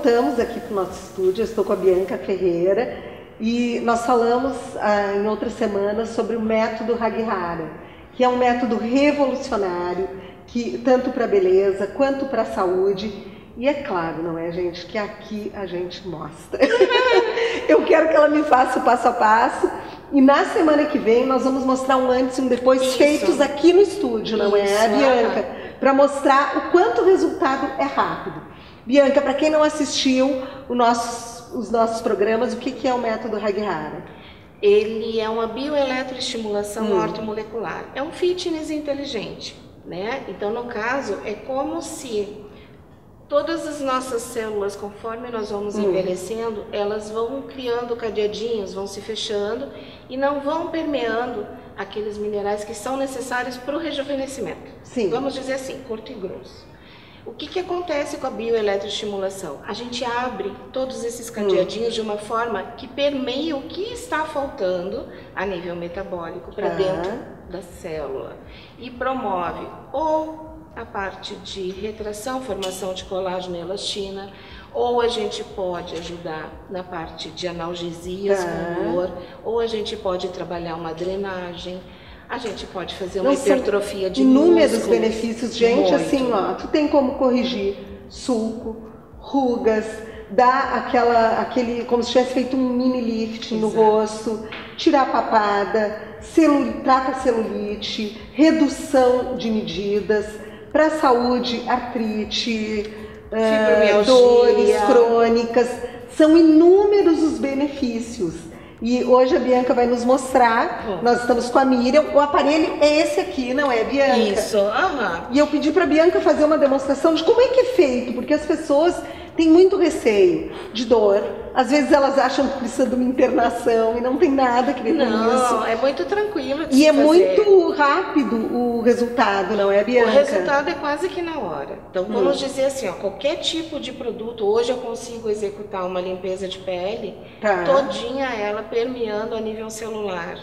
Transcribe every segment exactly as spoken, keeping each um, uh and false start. voltamos aqui para o nosso estúdio, eu estou com a Bianca Ferreira e nós falamos ah, em outras semanas sobre o método Hagihara, que é um método revolucionário, que tanto para a beleza quanto para a saúde. E é claro, não é, gente, que aqui a gente mostra. Eu quero que ela me faça o passo a passo. E na semana que vem nós vamos mostrar um antes e um depois. Isso. Feitos aqui no estúdio, não Isso. é, Bianca? Ah. Para mostrar o quanto o resultado é rápido. Bianca, para quem não assistiu o nosso, os nossos programas, o que, que é o método Hagihara? Ele é uma bioeletroestimulação hum. ortomolecular. É um fitness inteligente, né? Então, no caso, é como se todas as nossas células, conforme nós vamos hum. envelhecendo, elas vão criando cadeadinhos, vão se fechando e não vão permeando aqueles minerais que são necessários para o rejuvenescimento. Sim. Vamos dizer assim, curto e grosso. O que, que acontece com a bioeletroestimulação? A gente abre todos esses cadeadinhos hum. de uma forma que permeia o que está faltando a nível metabólico para ah. dentro da célula e promove ou a parte de retração, formação de colágeno e elastina, ou a gente pode ajudar na parte de analgesias ah. com dor, ou a gente pode trabalhar uma drenagem. A gente pode fazer uma Nossa, hipertrofia de inúmeros músculos, benefícios, gente, muito. Assim, ó, tu tem como corrigir sulco, rugas, dar aquela, aquele, como se tivesse feito um mini lift Exato. No rosto, tirar papada, celul, trata celulite, redução de medidas, para saúde, artrite, ah, dores crônicas, são inúmeros os benefícios. E hoje a Bianca vai nos mostrar, uhum. nós estamos com a Miriam, o aparelho é esse aqui, não é, Bianca? Isso, aham. Uhum. E eu pedi para a Bianca fazer uma demonstração de como é que é feito, porque as pessoas têm muito receio de dor, às vezes elas acham que precisa de uma internação e não tem nada que ver com isso. Não, é muito tranquilo de se fazer. E é muito rápido o resultado, não é, Bianca? O resultado é quase que na hora. Então vamos hum. dizer assim, ó, qualquer tipo de produto, hoje eu consigo executar uma limpeza de pele, tá. todinha ela permeando a nível celular.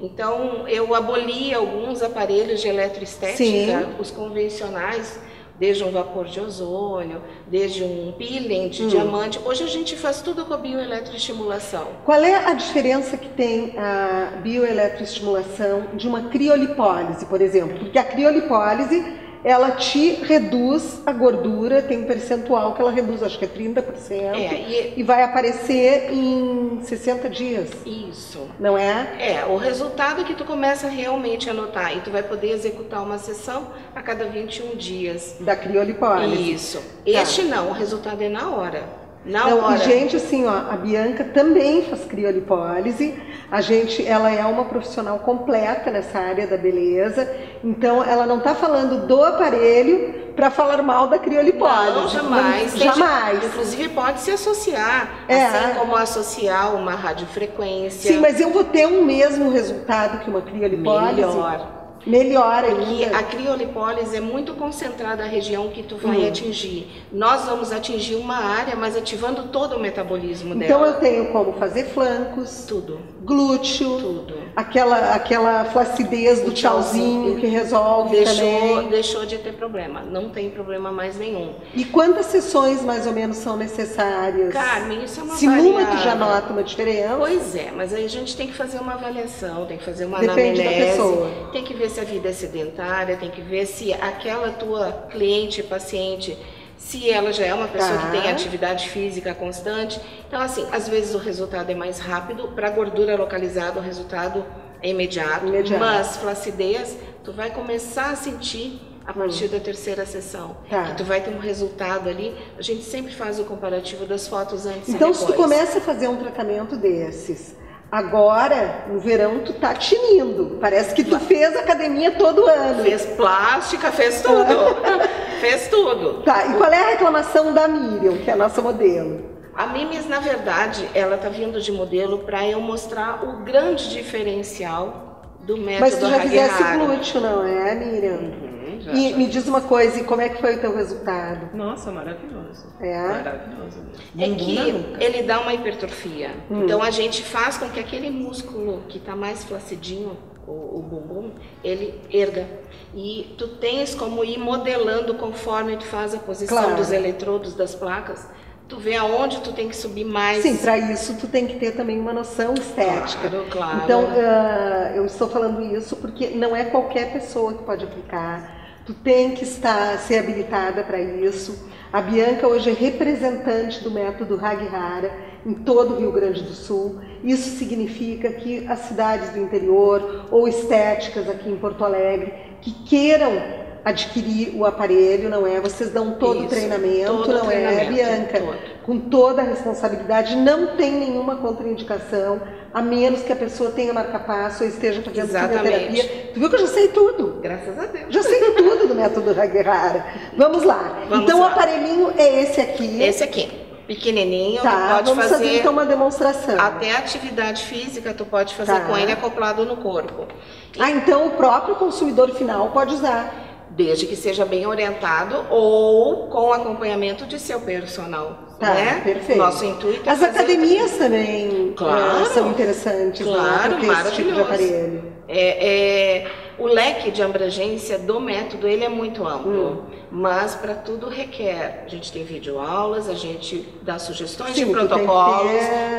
Então eu aboli alguns aparelhos de eletroestética, Sim. os convencionais, desde um vapor de ozônio, desde um peeling de hum. diamante. Hoje a gente faz tudo com a bioeletroestimulação. Qual é a diferença que tem a bioeletroestimulação de uma criolipólise, por exemplo? Porque a criolipólise, ela te reduz a gordura, tem um percentual que ela reduz, acho que é trinta por cento, é, e... e vai aparecer em sessenta dias. Isso. Não é? É, o resultado é que tu começa realmente a notar, e tu vai poder executar uma sessão a cada vinte e um dias. Da criolipólise. Isso. Este tá. não, o resultado é na hora. Na Não, hora. Gente, assim, ó, a Bianca também faz criolipólise, a gente, ela é uma profissional completa nessa área da beleza, então ela não tá falando do aparelho para falar mal da criolipólise. Não, jamais. Não, jamais. Gente, inclusive pode se associar, é, assim como associar uma radiofrequência. Sim, mas eu vou ter o mesmo resultado que uma criolipólise? Melhor. Melhor ainda. A criolipólise é muito concentrada a região que tu vai uhum. atingir. Nós vamos atingir uma área, mas ativando todo o metabolismo dela. Então eu tenho como fazer flancos, tudo, glúteo, tudo. Aquela, aquela flacidez do tchauzinho, tchauzinho que resolve deixou, também. Deixou de ter problema, não tem problema mais nenhum. E quantas sessões mais ou menos são necessárias? Carmen, isso é uma Se variável. Numa tu já nota uma diferença? Pois é, mas aí a gente tem que fazer uma avaliação, tem que fazer uma Depende anamnese, da pessoa. Tem que ver se a vida é sedentária, tem que ver se aquela tua cliente, paciente, se ela já é uma pessoa tá. que tem atividade física constante. Então assim, às vezes o resultado é mais rápido, para gordura localizada o resultado é imediato, imediato, mas flacidez tu vai começar a sentir a partir hum. da terceira sessão, tá. que tu vai ter um resultado ali. A gente sempre faz o comparativo das fotos antes então, e depois. Então se tu começa a fazer um tratamento desses, agora, no verão, tu tá tinindo. Parece que tu fez academia todo ano. Fez plástica, fez tudo. Fez tudo. Tá, e qual é a reclamação da Miriam, que é a nossa modelo? A Mimes, na verdade, ela tá vindo de modelo para eu mostrar o grande diferencial do método Mas tu já Hagihara. Fizesse glúteo, não é, Miriam? Uhum, já, e já. Me diz uma coisa, e como é que foi o teu resultado? Nossa, maravilhoso. É. Maravilhoso. É que ele dá uma hipertrofia. Hum. Então a gente faz com que aquele músculo que está mais flacidinho, o, o bumbum, ele erga. E tu tens como ir modelando conforme tu faz a posição claro. Dos eletrodos, das placas. Tu vê aonde tu tem que subir mais. Sim, para isso tu tem que ter também uma noção estética. Claro, claro. Então, uh, eu estou falando isso porque não é qualquer pessoa que pode aplicar. Tu tem que estar, ser habilitada para isso. A Bianca hoje é representante do método Hagihara em todo o Rio Grande do Sul. Isso significa que as cidades do interior ou estéticas aqui em Porto Alegre que queiram adquirir o aparelho, não é? Vocês dão todo o treinamento, todo não treinamento, é, Bianca? Todo. Com toda a responsabilidade, não tem nenhuma contraindicação, a menos que a pessoa tenha marca-passo ou esteja fazendo quimioterapia. Tu viu que eu já sei tudo? Graças a Deus. Já sei tudo do método Hagihara. Vamos lá. Vamos então, lá. O aparelhinho é esse aqui. Esse aqui. Pequenininho, tá, tu pode vamos fazer, fazer então, uma demonstração. Até atividade física tu pode fazer tá. com ele acoplado no corpo. E... Ah, então o próprio consumidor final pode usar. Desde que seja bem orientado ou com acompanhamento de seu personal, tá, né? Perfeito. Nosso intuito é as fazer... academias também claro, são interessantes, claro, né? Maravilhoso. Esse tipo de aparelho. É, é, o leque de abrangência do método ele é muito amplo, hum. mas para tudo requer. A gente tem videoaulas, a gente dá sugestões Sim, de protocolos,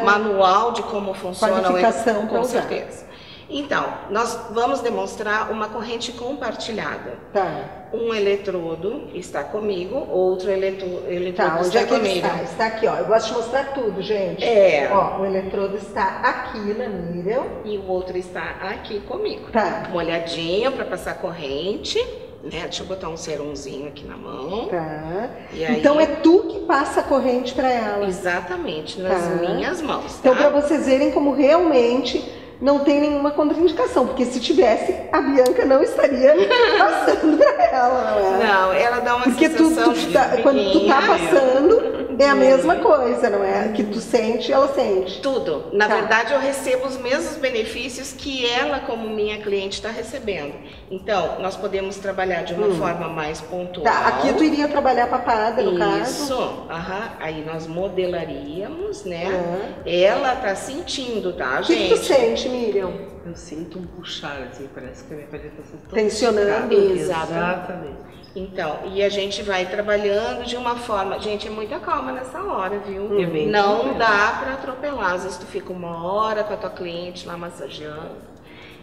manual de como funciona qualificação o com certeza. Usar. Então, nós vamos demonstrar uma corrente compartilhada. Tá. Um eletrodo está comigo, outro eletrodo, eletrodo tá, está onde comigo. Ele está? Está aqui, ó. Eu gosto de mostrar tudo, gente. É. Ó, o eletrodo está aqui na Miriam. E o outro está aqui comigo. Tá. Molhadinho para passar corrente. Né? Deixa eu botar um serumzinho aqui na mão. Tá. E aí... Então é tu que passa a corrente para ela. Exatamente, nas tá. minhas mãos. Tá? Então, para vocês verem como realmente... Não tem nenhuma contraindicação, porque se tivesse, a Bianca não estaria passando para ela, não é? Não, ela dá uma porque sensação tu, tu, de tá, quando tu tá passando, é a mesma coisa, não é? Que tu sente, ela sente. Tudo. Na tá. verdade, eu recebo os mesmos benefícios que ela, como minha cliente, está recebendo. Então, nós podemos trabalhar de uma hum. forma mais pontual. Tá, aqui tu iria trabalhar papada, no Isso. caso. Isso. Aí nós modelaríamos, né? Uhum. Ela tá sentindo, tá, gente? O que tu sente? Miriam. Eu sinto um puxar, assim, parece que a minha pele está sendo tensionando. Exatamente. Então, e a gente vai trabalhando de uma forma... Gente, é muita calma nessa hora, viu? Hum, não bem, dá para atropelar. Às vezes tu fica uma hora com a tua cliente lá massageando.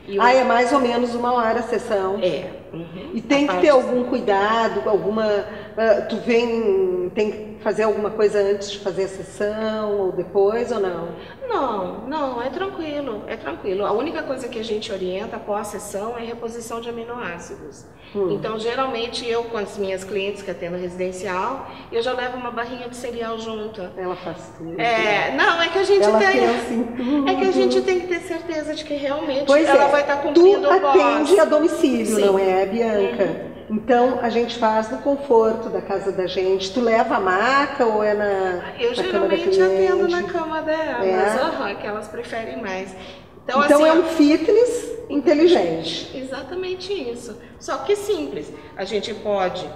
E ah, o... é mais ou menos uma hora a sessão. É. Uhum. E tem a que ter algum assim. cuidado, alguma... Uh, tu vem... Tem que fazer alguma coisa antes de fazer a sessão ou depois ou não? Não, não, é tranquilo, é tranquilo. A única coisa que a gente orienta após a sessão é a reposição de aminoácidos. Hum. Então, geralmente, eu com as minhas clientes que atendo residencial, eu já levo uma barrinha de cereal junto. Ela faz tudo. É, né? Não, é que a gente ela tem... Assim, é que a gente tem que ter certeza de que realmente pois ela é. vai estar cumprindo o pós. Tu atende a domicílio, Sim. não é, Bianca? Uhum. Então, a gente faz no conforto da casa da gente. Tu leva a maca ou é na Eu na geralmente cama atendo na cama dela, é. mas uhum, é que elas preferem mais. Então, então assim, é um fitness inteligente. Exatamente isso. Só que simples. A gente pode,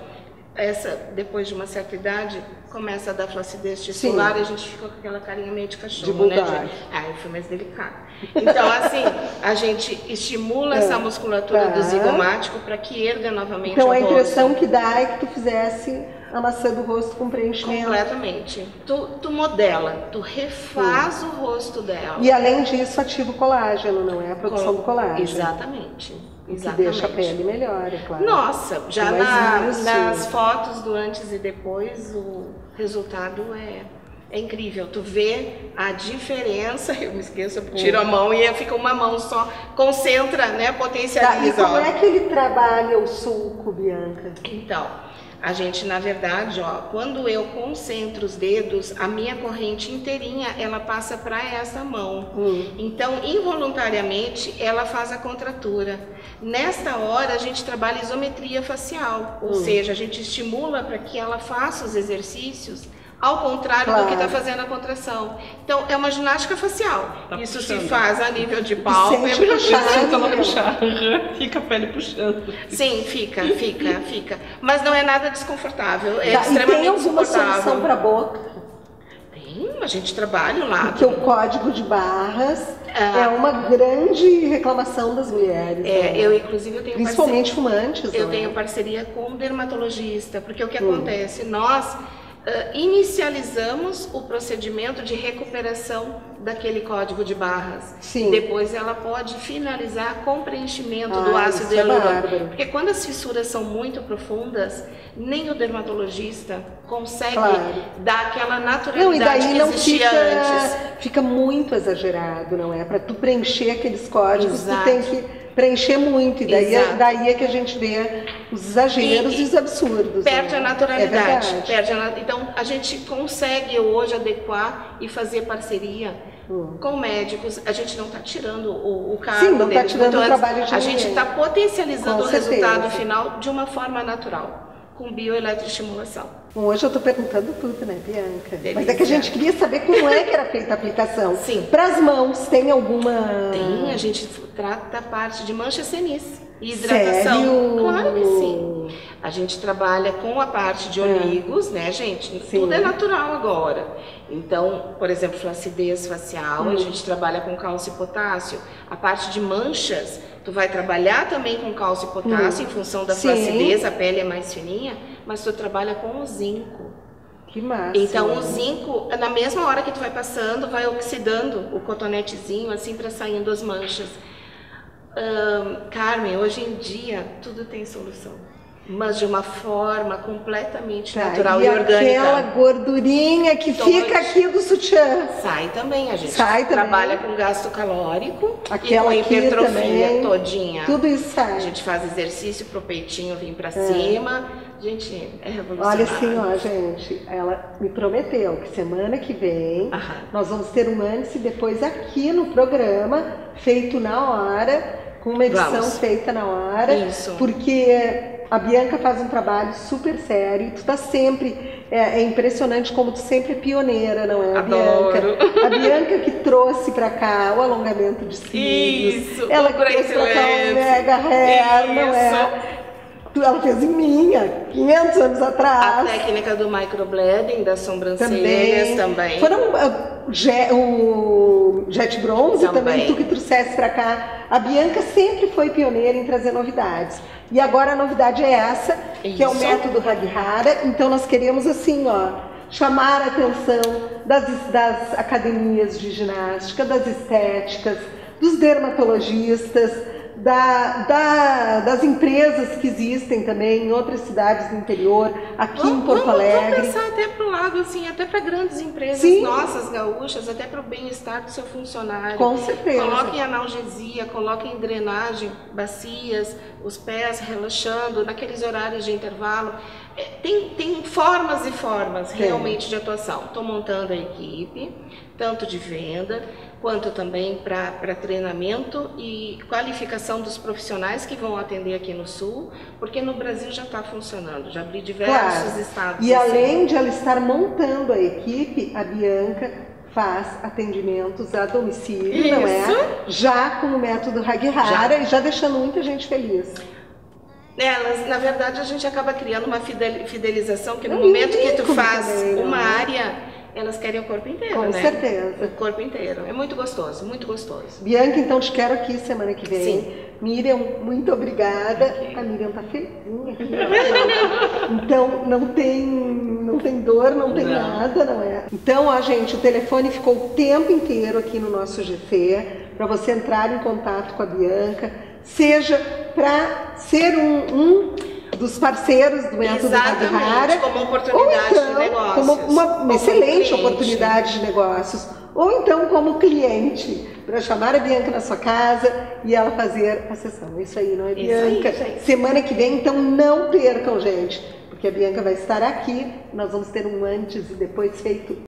essa, depois de uma certa idade, começa a dar flacidez tisular e a gente fica com aquela carinha meio de cachorro, de né? De, ah, eu fui mais delicado. Então, assim, a gente estimula é. essa musculatura tá. do zigomático para que erga novamente então, o rosto. Então, a impressão que dá é que tu fizesse a maçã do rosto com preenchimento. Completamente. Tu, tu modela, tu refaz Sim. o rosto dela. E, além disso, ativa o colágeno, não é? A produção com... do colágeno. Exatamente. Que deixa a pele melhor, é claro. Nossa, já na, nas fotos do antes e depois, o resultado é, é incrível. Tu vê a diferença, eu me esqueço, eu tiro a mão e fica uma mão só, concentra, né, potencializa. Tá, e como é que ele trabalha o sulco, Bianca? Então, a gente, na verdade, ó, quando eu concentro os dedos, a minha corrente inteirinha, ela passa para essa mão. Hum. Então, involuntariamente, ela faz a contratura. Nesta hora, a gente trabalha isometria facial, ou hum. seja, a gente estimula para que ela faça os exercícios ao contrário claro. do que está fazendo a contração. Então, é uma ginástica facial. Tá Isso puxando. se faz a nível de pálpebra. Sente puxar, puxar. Fica a pele puxando. Sim, fica, fica, fica. Mas não é nada desconfortável. É tá, extremamente e tem alguma solução para boca? Tem, a gente trabalha lá. Porque o código de barras ah. é uma grande reclamação das mulheres. É, né? eu inclusive eu tenho Principalmente parceria, fumantes. Eu né? tenho parceria com o dermatologista, porque o que hum. acontece? Nós... uh, inicializamos o procedimento de recuperação daquele código de barras. Sim. Depois ela pode finalizar com preenchimento ah, do ácido hialurônico. É porque quando as fissuras são muito profundas, nem o dermatologista consegue claro. dar aquela naturalidade não, e daí que existia não fica, antes. Fica muito exagerado, não é? Para tu preencher aqueles códigos, Exato. tu tem que... preencher muito, e daí, daí é que a gente vê os exageros e, e os absurdos. Perde né? a naturalidade. É perde a, então, a gente consegue hoje adequar e fazer parceria hum. com médicos. A gente não está tirando o, o cargo Sim, não está tirando então, o trabalho de A ninguém. gente está potencializando com o certeza. resultado final de uma forma natural, com bioeletroestimulação. Bom, hoje eu estou perguntando tudo, né, Bianca? Delícia. Mas é que a gente queria saber como é que era feita a aplicação. Sim. Para as mãos, tem alguma... Tem, a gente trata a parte de manchas senis e hidratação. Sério? Claro que sim. A gente trabalha com a parte de olígos, é. né, gente? Sim. Tudo é natural agora. Então, por exemplo, flacidez facial, hum. a gente trabalha com cálcio e potássio. A parte de manchas, tu vai trabalhar também com cálcio e potássio, hum. em função da sim. flacidez, a pele é mais fininha, mas tu trabalha com o zinco. Que massa. Então o zinco, na mesma hora que tu vai passando, vai oxidando o cotonetezinho, assim, para saindo as manchas. Hum, Carmen, hoje em dia tudo tem solução, mas de uma forma completamente tá, natural e, e orgânica. Aquela gordurinha que então, fica aqui do sutiã. Sai também, a gente sai trabalha também. com gasto calórico aquela e com hipertrofia todinha. Tudo isso sai. A gente faz exercício pro peitinho vir pra é. cima. Gente, é revolucionário. Olha assim, ó, gente, ela me prometeu que semana que vem Aham. nós vamos ter um antes e depois aqui no programa, feito na hora, com uma edição vamos. feita na hora. Isso. Porque... a Bianca faz um trabalho super sério, tu tá sempre, é, é impressionante como tu sempre é pioneira, não é? A Adoro. Bianca, a Bianca que trouxe pra cá o alongamento de cílios, Isso, ela que trouxe pra cá o mega hair, não é? Ela fez em minha, quinhentos anos atrás. A técnica do microblading, das sobrancelhas também. também. Foram uh, jet, o jet bronze também. também, tu que trouxesse pra cá. A Bianca sempre foi pioneira em trazer novidades. E agora a novidade é essa, Isso. que é o método Hagihara. Então nós queremos assim, ó, chamar a atenção das, das academias de ginástica, das estéticas, dos dermatologistas, Da, da, das empresas que existem também em outras cidades do interior, aqui vamos, em Porto Alegre. Vamos pensar até para o lado, assim, até para grandes empresas Sim. nossas, gaúchas, até para o bem-estar do seu funcionário. Com certeza. Coloquem analgesia, coloquem drenagem, bacias, os pés relaxando, naqueles horários de intervalo. Tem, tem formas e formas Sim. realmente de atuação. Estou montando a equipe, tanto de venda, quanto também para treinamento e qualificação dos profissionais que vão atender aqui no Sul, porque no Brasil já está funcionando, já abri diversos claro. estados. E além de ela estar montando a equipe, a Bianca faz atendimentos a domicílio, Isso. não é? Já com o método Hagihara já. e já deixando muita gente feliz. Elas, na verdade, a gente acaba criando uma fidelização, que no não, momento que tu faz também, uma é? área... elas querem o corpo inteiro, Com né? Com certeza. O corpo inteiro. É muito gostoso, muito gostoso. Bianca, então te quero aqui semana que vem. Sim. Miriam, muito obrigada. Okay. A Miriam tá felizinha aqui. Então, não tem, não tem dor, não tem não. nada, não é? Então, ó, gente, o telefone ficou o tempo inteiro aqui no nosso G C, para você entrar em contato com a Bianca, seja para ser um... um dos parceiros do método Hagihara, como oportunidade então, de negócios, como uma, como excelente cliente. oportunidade de negócios, ou então como cliente, para chamar a Bianca na sua casa e ela fazer a sessão. Isso aí, não é, Bianca? Isso aí, Semana que vem, então não percam, gente, porque a Bianca vai estar aqui, nós vamos ter um antes e depois feito